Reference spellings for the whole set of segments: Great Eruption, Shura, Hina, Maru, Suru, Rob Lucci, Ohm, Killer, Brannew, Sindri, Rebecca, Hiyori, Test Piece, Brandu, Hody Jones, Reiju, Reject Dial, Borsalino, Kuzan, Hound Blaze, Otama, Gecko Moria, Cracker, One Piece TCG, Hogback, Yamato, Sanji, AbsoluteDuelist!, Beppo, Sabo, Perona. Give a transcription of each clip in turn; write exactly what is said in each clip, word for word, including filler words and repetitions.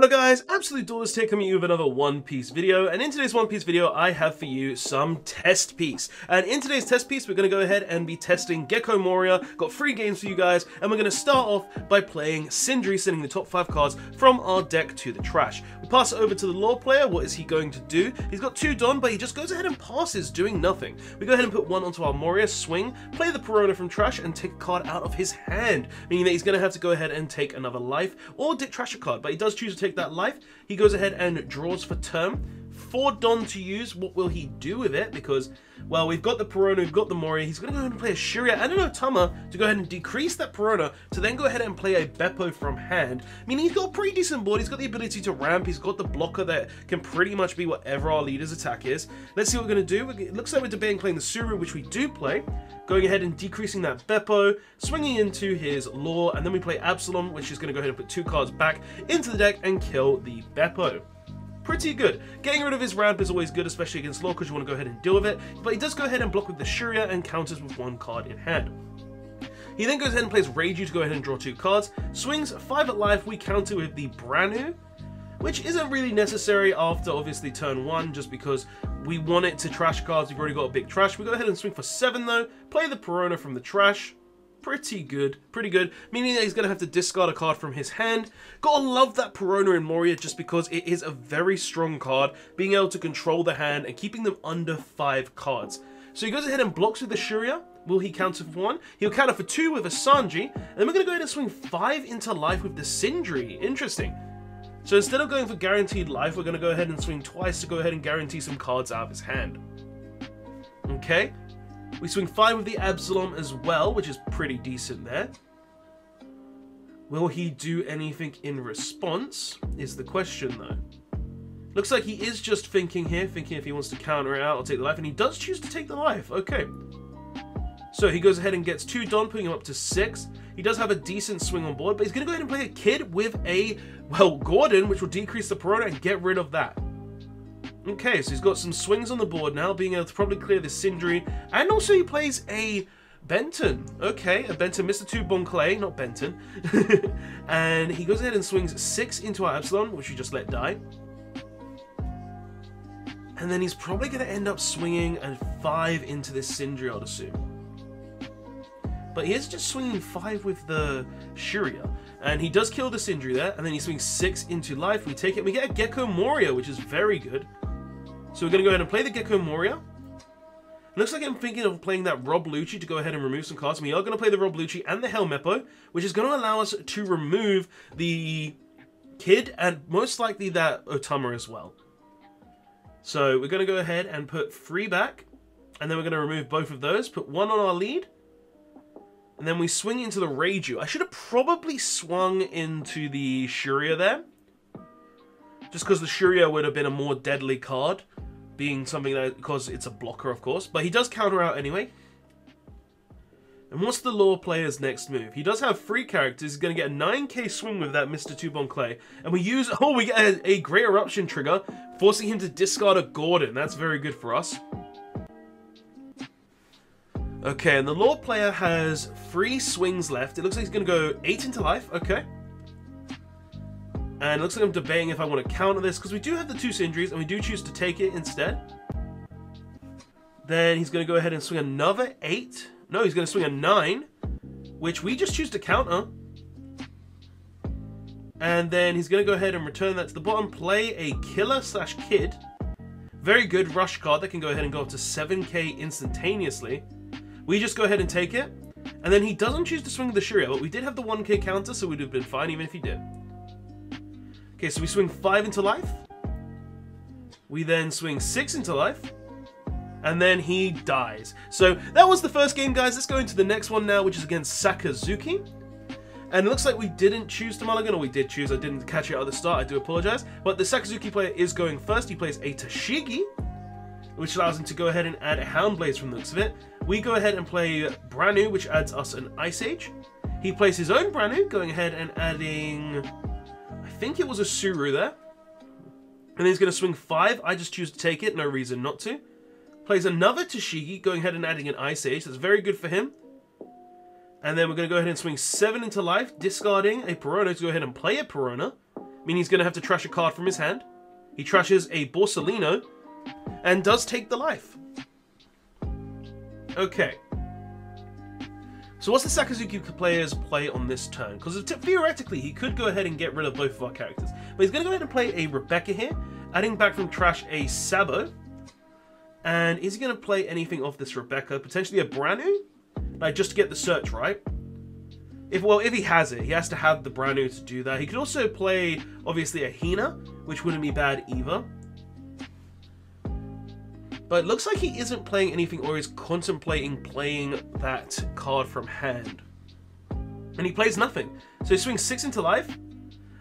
Hello guys, Absolute Duelist here coming to you with another One Piece video, and in today's One Piece video I have for you some Test Piece. And in today's Test Piece we're going to go ahead and be testing Gecko Moria. Got three games for you guys, and we're going to start off by playing Sindri, sending the top five cards from our deck to the trash. We pass it over to the lore player. What is he going to do? He's got two Don, but he just goes ahead and passes, doing nothing. We go ahead and put one onto our Moria, swing, play the Perona from trash, and take a card out of his hand, meaning that he's going to have to go ahead and take another life, or dip trash a card, but he does choose to take that life. He goes ahead and draws for turn. Four Don to use. What will he do with it? Because, well, we've got the Perona, we've got the Moria. He's going to go ahead and play a Shura and an Otama to go ahead and decrease that Perona to then go ahead and play a Beppo from hand. I mean, he's got a pretty decent board. He's got the ability to ramp. He's got the blocker that can pretty much be whatever our leader's attack is. Let's see what we're going to do. It looks like we're debating playing the Suru, which we do play. Going ahead and decreasing that Beppo, swinging into his Lore, and then we play Absalom, which is going to go ahead and put two cards back into the deck and kill the Beppo. Pretty good. Getting rid of his ramp is always good, especially against Lore, because you want to go ahead and deal with it. But he does go ahead and block with the Shurya and counters with one card in hand. He then goes ahead and plays Reiju to go ahead and draw two cards. Swings, five at life. We counter with the Brannew, which isn't really necessary after, obviously, turn one, just because we want it to trash cards. We've already got a big trash. We go ahead and swing for seven, though. Play the Perona from the trash. Pretty good, pretty good, meaning that he's going to have to discard a card from his hand. Gotta love that Perona in Moria just because it is a very strong card, being able to control the hand and keeping them under five cards. So he goes ahead and blocks with the Shurya. Will he counter for one? He'll counter for two with a Sanji, and then we're going to go ahead and swing five into life with the Sindri. Interesting. So instead of going for guaranteed life, we're going to go ahead and swing twice to go ahead and guarantee some cards out of his hand. Okay. We swing five with the Absalom as well, which is pretty decent there. Will he do anything in response is the question, though. Looks like he is just thinking here, thinking if he wants to counter it out or take the life, and he does choose to take the life. Okay. So he goes ahead and gets two Don, putting him up to six. He does have a decent swing on board, but he's going to go ahead and play a Kid with a, well, Gordon, which will decrease the Perona and get rid of that. Okay, so he's got some swings on the board now, being able to probably clear the Sindri. And also he plays a Benton. Okay, a Benton, Mister two Bon Clay, not Benton. And he goes ahead and swings six into our Absalom, which we just let die. And then he's probably going to end up swinging a five into this Sindri, I'd assume. But he is just swinging five with the Shurya. And he does kill the Sindri there. And then he swings six into life. We take it. We get a Gecko Moria, which is very good. So we're going to go ahead and play the Gecko Moria. Looks like I'm thinking of playing that Rob Lucci to go ahead and remove some cards. We are going to play the Rob Lucci and the Helmeppo, which is going to allow us to remove the Kid and most likely that Otama as well. So we're going to go ahead and put three back. And then we're going to remove both of those. Put one on our lead. And then we swing into the Reiju. I should have probably swung into the Shurya there. Just because the Shurya would have been a more deadly card, being something that, because it's a blocker, of course, but he does counter out anyway. And what's the lore player's next move? He does have three characters. He's going to get a nine K swing with that Mister two Bon Clay, and we use oh we get a, a Great Eruption trigger, forcing him to discard a Gordon. That's very good for us. Okay, and the lore player has three swings left. It looks like he's going to go eight into life. Okay. And it looks like I'm debating if I want to counter this, because we do have the two Sindris, and we do choose to take it instead. Then he's going to go ahead and swing another eight. No, he's going to swing a nine, which we just choose to counter. And then he's going to go ahead and return that to the bottom. Play a Killer slash Kid. Very good rush card that can go ahead and go up to seven K instantaneously. We just go ahead and take it. And then he doesn't choose to swing the Shurya, but we did have the one K counter, so we'd have been fine even if he did. Okay, so we swing five into life. We then swing six into life. And then he dies. So that was the first game, guys. Let's go into the next one now, which is against Sakazuki. And it looks like we didn't choose to mulligan, or we did choose. I didn't catch it at the start. I do apologize. But the Sakazuki player is going first. He plays a Tashigi, which allows him to go ahead and add a Hound Blaze from the looks of it. We go ahead and play Brandu, which adds us an Ice Age. He plays his own Brandu, going ahead and adding... I think it was a Suru there. And then he's going to swing five. I just choose to take it. No reason not to. Plays another Tashigi, going ahead and adding an Ice Age. That's very good for him. And then we're going to go ahead and swing seven into life, discarding a Perona to go ahead and play a Perona. mean he's going to have to trash a card from his hand. He trashes a Borsalino and does take the life. Okay. So what's the Sakazuki player's play on this turn? Because theoretically, he could go ahead and get rid of both of our characters. But he's going to go ahead and play a Rebecca here, adding back from trash a Sabo. And is he going to play anything off this Rebecca? Potentially a Brannew? Like, just to get the search, right? If Well, if he has it, he has to have the Brandu to do that. He could also play, obviously, a Hina, which wouldn't be bad either. But it looks like he isn't playing anything or is contemplating playing that card from hand. And he plays nothing. So he swings six into life.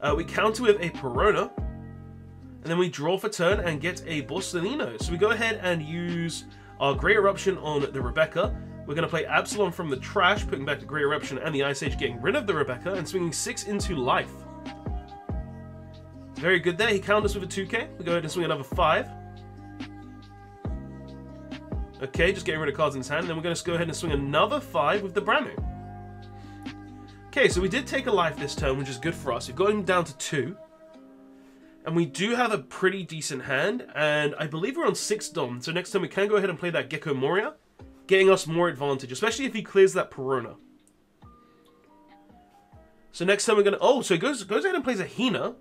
Uh, we counter with a Perona. And then we draw for turn and get a Borsalino. So we go ahead and use our Great Eruption on the Rebecca. We're going to play Absalom from the trash, putting back the Great Eruption and the Ice Age, getting rid of the Rebecca, and swinging six into life. Very good there. He countered us with a two K. We go ahead and swing another five. Okay, just getting rid of cards in his hand. And then we're going to go ahead and swing another five with the Brandu. Okay, so we did take a life this turn, which is good for us. We've got him down to two. And we do have a pretty decent hand. And I believe we're on six Dom. So next time we can go ahead and play that Gecko Moria, getting us more advantage, especially if he clears that Perona. So next time we're going to... Oh, so he goes, goes ahead and plays a Hina.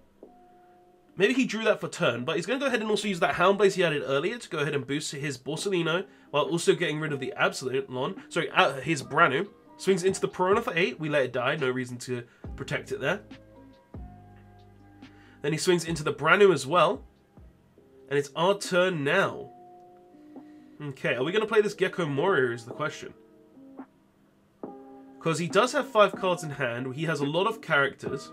Maybe he drew that for turn, but he's going to go ahead and also use that Hound Blaze he added earlier to go ahead and boost his Borsalino, while also getting rid of the Absalon. Sorry, uh, his Brandu. Swings into the Perona for eight. We let it die. No reason to protect it there. Then he swings into the Brandu as well. And it's our turn now. Okay, are we going to play this Gecko Moria is the question. Because he does have five cards in hand. He has a lot of characters.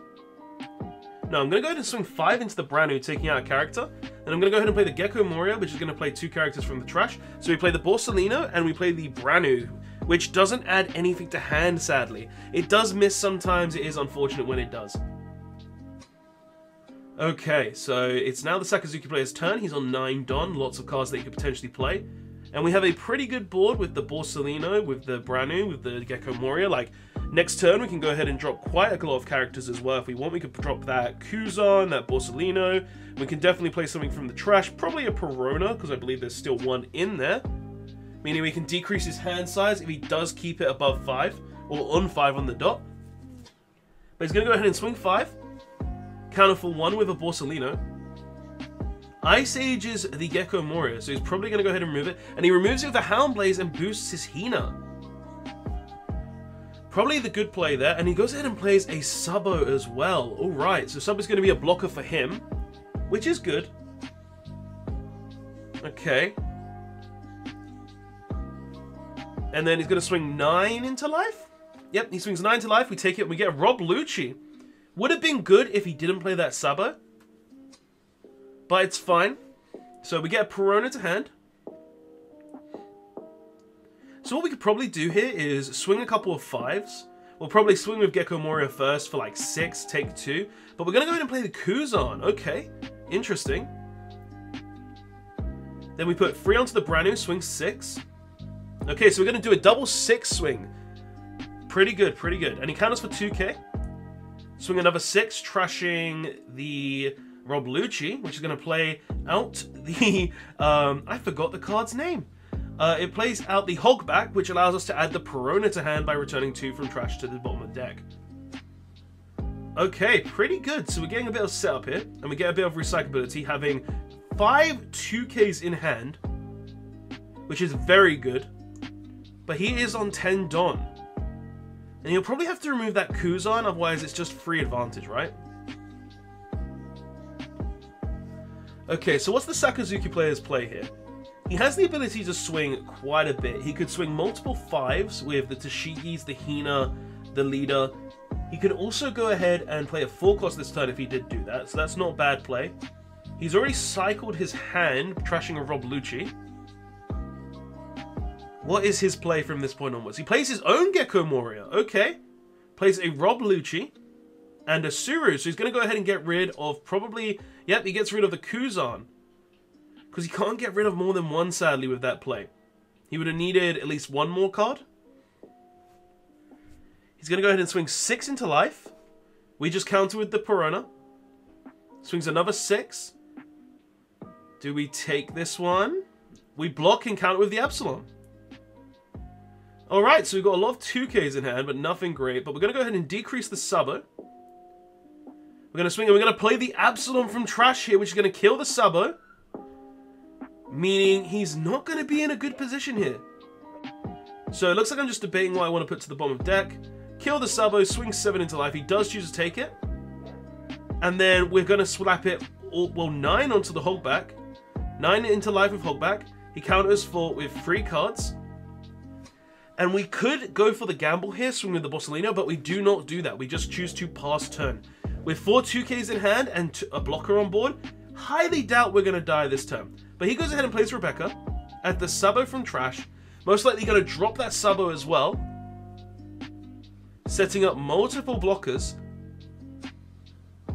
No, I'm going to go ahead and swing five into the Brandu, taking out a character. And I'm going to go ahead and play the Gecko Moria, which is going to play two characters from the trash. So we play the Borsalino and we play the Brandu, which doesn't add anything to hand, sadly. It does miss sometimes. It is unfortunate when it does. Okay, so it's now the Sakazuki player's turn. He's on nine Don. Lots of cards that he could potentially play. And we have a pretty good board with the Borsalino, with the Brandu, with the Gecko Moria. Like, next turn, we can go ahead and drop quite a lot of characters as well. If we want, we could drop that Kuzan, that Borsalino. We can definitely play something from the trash. Probably a Perona, because I believe there's still one in there. Meaning we can decrease his hand size if he does keep it above five, or on five on the dot. But he's going to go ahead and swing five. Counter for one with a Borsalino. Ice Age is the Gecko Moria, so he's probably going to go ahead and remove it. And he removes it with a Hound Blaze and boosts his Hina. Probably the good play there. And he goes ahead and plays a Sabo as well. Alright, so Sabo's going to be a blocker for him, which is good. Okay. And then he's going to swing nine into life. Yep, he swings nine into life. We take it and we get a Rob Lucci. Would have been good if he didn't play that Sabo. But it's fine. So we get a Perona to hand. So what we could probably do here is swing a couple of fives. We'll probably swing with Gecko Moria first for like six, take two. But we're going to go ahead and play the Kuzan. Okay, interesting. Then we put three onto the Brandu, swing six. Okay, so we're going to do a double six swing. Pretty good, pretty good. And he counters for two K. Swing another six, trashing the Rob Lucci, which is going to play out the... Um, I forgot the card's name. Uh, it plays out the Hogback, which allows us to add the Perona to hand by returning two from trash to the bottom of the deck. Okay, pretty good. So we're getting a bit of setup here, and we get a bit of recyclability, having five two Ks in hand, which is very good. But he is on ten Don. And you'll probably have to remove that Kuzan, otherwise it's just free advantage, right? Okay, so what's the Sakazuki player's play here? He has the ability to swing quite a bit. He could swing multiple fives with the Tashigis, the Hina, the leader. He could also go ahead and play a four cost this turn if he did do that, so that's not a bad play. He's already cycled his hand, trashing a Rob Lucci. What is his play from this point onwards? He plays his own Gecko Moria. Okay. Plays a Rob Lucci and a Suru. So he's going to go ahead and get rid of probably... Yep, he gets rid of the Kuzan. Because he can't get rid of more than one, sadly, with that play. He would have needed at least one more card. He's going to go ahead and swing six into life. We just counter with the Perona. Swings another six. Do we take this one? We block and counter with the Absalom. All right, so we've got a lot of two Ks in hand, but nothing great. But we're going to go ahead and decrease the Sabo. We're going to swing and we're going to play the Absalom from trash here, which is going to kill the Sabo. Meaning he's not going to be in a good position here. So it looks like I'm just debating what I want to put to the bottom of deck. Kill the Sabo, swing seven into life. He does choose to take it. And then we're going to slap it, all, well, nine onto the Hogback. Nine into life with Hogback. He counters for with three cards. And we could go for the gamble here, swing with the Borsalino, but we do not do that. We just choose to pass turn. With four two Ks in hand and a blocker on board, highly doubt we're going to die this turn. But he goes ahead and plays Rebecca at the Sabo from trash. Most likely going to drop that Sabo as well. Setting up multiple blockers.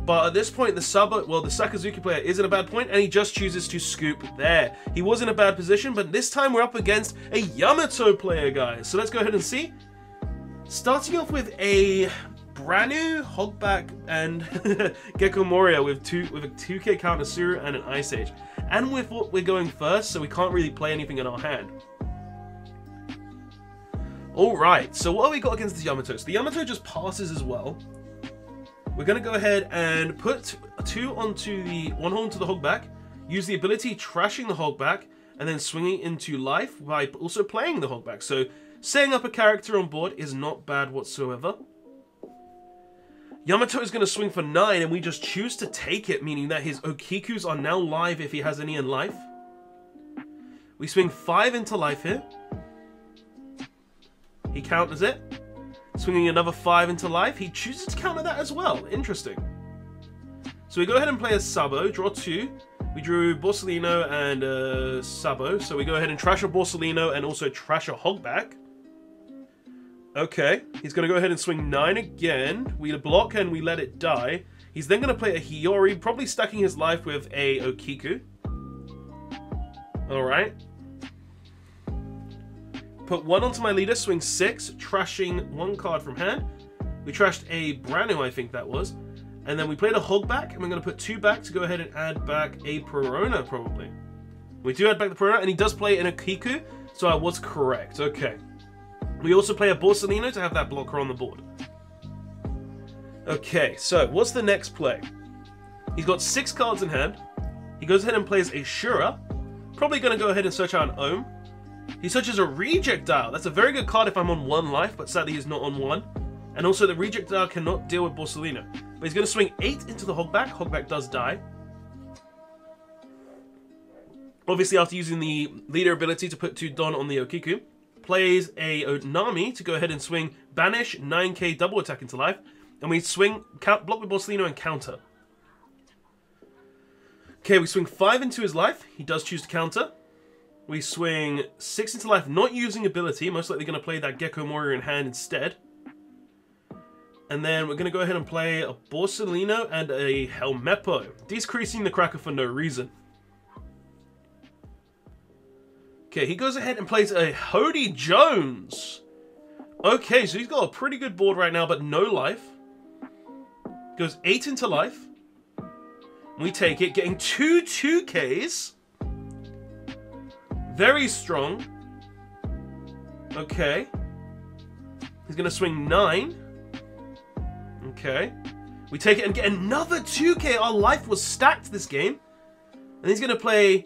But at this point, the Sabo, well, the Sakazuki player is in a bad point, and he just chooses to scoop there. He was in a bad position, but this time we're up against a Yamato player, guys. So let's go ahead and see. Starting off with a Brannew, Hogback, and Gecko Moria with two with a two K counter Suru and an Ice Age. And with what we're going first, so we can't really play anything in our hand. All right, so what have we got against the Yamato? So the Yamato just passes as well. We're going to go ahead and put two onto the one horn to the Hogback, use the ability trashing the Hogback, and then swinging into life by also playing the Hogback. So setting up a character on board is not bad whatsoever. Yamato is going to swing for nine, and we just choose to take it, meaning that his Okikus are now live if he has any in life. We swing five into life here. He counters it. Swinging another five into life. He chooses to counter that as well. Interesting. So we go ahead and play a Sabo. Draw two. We drew Borsalino and uh, Sabo. So we go ahead and trash a Borsalino and also trash a Hogback. Okay. He's going to go ahead and swing nine again. We block and we let it die. He's then going to play a Hiyori. Probably stacking his life with a Okiku. Alright. Put one onto my leader, swing six, trashing one card from hand. We trashed a Brandu, I think that was. And then we played a Hogback, and we're going to put two back to go ahead and add back a Perona, probably. We do add back the Perona, and he does play an Okiku, so I was correct. Okay. We also play a Borsalino to have that blocker on the board. Okay, so what's the next play? He's got six cards in hand. He goes ahead and plays a Shura. Probably going to go ahead and search out an Ohm. He searches a Reject Dial. That's a very good card if I'm on one life, but sadly he's not on one. And also the Reject Dial cannot deal with Borsalino. But he's going to swing eight into the Hogback. Hogback does die. Obviously after using the leader ability to put two Don on the Okiku. Plays a Onami to go ahead and swing Banish, nine K double attack into life. And we swing, count, block with Borsalino and counter. Okay, we swing five into his life. He does choose to counter. We swing six into life, not using ability. Most likely going to play that Gecko Moria in hand instead. And then we're going to go ahead and play a Borsalino and a Helmeppo. Decreasing the cracker for no reason. Okay, he goes ahead and plays a Hody Jones. Okay, so he's got a pretty good board right now, but no life. Goes eight into life. We take it, getting two 2Ks. Very strong. Okay. He's going to swing nine. Okay. We take it and get another two K. Our life was stacked this game. And he's going to play...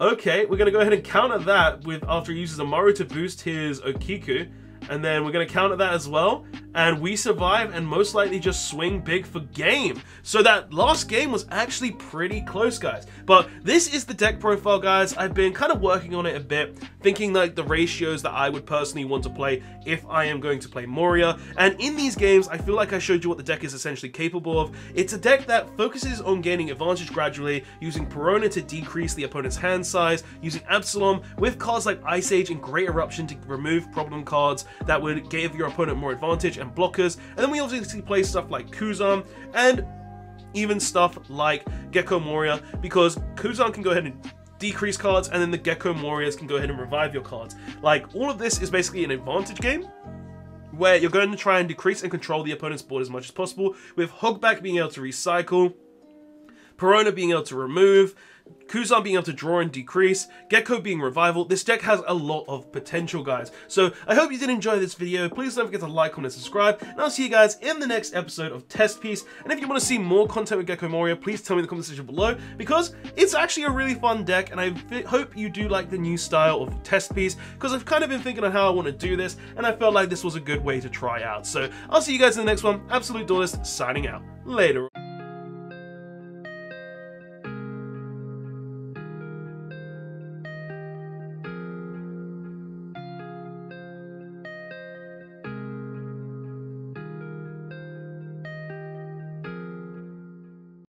okay, we're going to go ahead and counter that with after he uses a Maru to boost his Okiku. And then we're going to counter that as well. And we survive and most likely just swing big for game. So that last game was actually pretty close, guys. But this is the deck profile, guys. I've been kind of working on it a bit, thinking like the ratios that I would personally want to play if I am going to play Moria. And in these games, I feel like I showed you what the deck is essentially capable of. It's a deck that focuses on gaining advantage gradually, using Perona to decrease the opponent's hand size, using Absalom with cards like Ice Age and Great Eruption to remove problem cards that would give your opponent more advantage, and blockers. And then we obviously play stuff like Kuzan and even stuff like Gecko Moria, because Kuzan can go ahead and decrease cards, and then the Gecko Morias can go ahead and revive your cards. Like, all of this is basically an advantage game where you're going to try and decrease and control the opponent's board as much as possible, with Hogback being able to recycle, Perona being able to remove, Kuzan being able to draw and decrease, Gecko being revival. This deck has a lot of potential, guys. So I hope you did enjoy this video. Please don't forget to like, comment, and subscribe. And I'll see you guys in the next episode of Test Piece. And if you want to see more content with Gecko Moria, please tell me in the comment section below, because it's actually a really fun deck. And I hope you do like the new style of Test Piece, because I've kind of been thinking on how I want to do this, and I felt like this was a good way to try out. So I'll see you guys in the next one. Absolute Duelist signing out. Later.